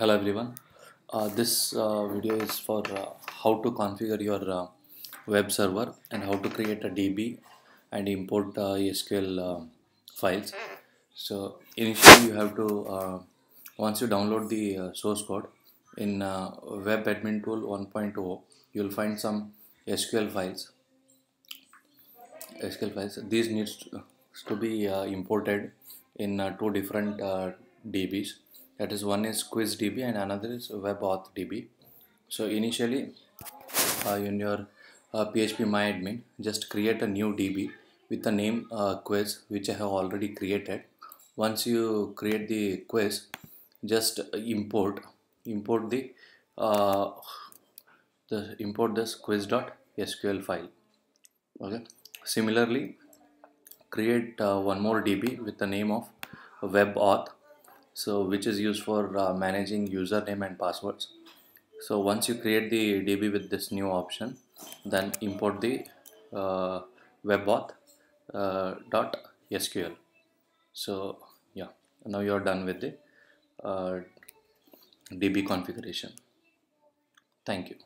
Hello everyone, this video is for how to configure your web server and how to create a DB and import SQL files. So initially you have to, once you download the source code in web admin tool 1.0, you will find some SQL files. These needs to be imported in two different DBs. That is, one is quiz.db and another is webauth.db. So initially in your phpMyAdmin, just create a new DB with the name quiz, which I have already created. Once you create the quiz, just import this quiz.sql file. Okay. Similarly, create one more DB with the name of webauth, so which is used for managing username and passwords. So once you create the DB with this new option, then import the webauth.sql. So yeah, now you are done with the DB configuration. Thank you.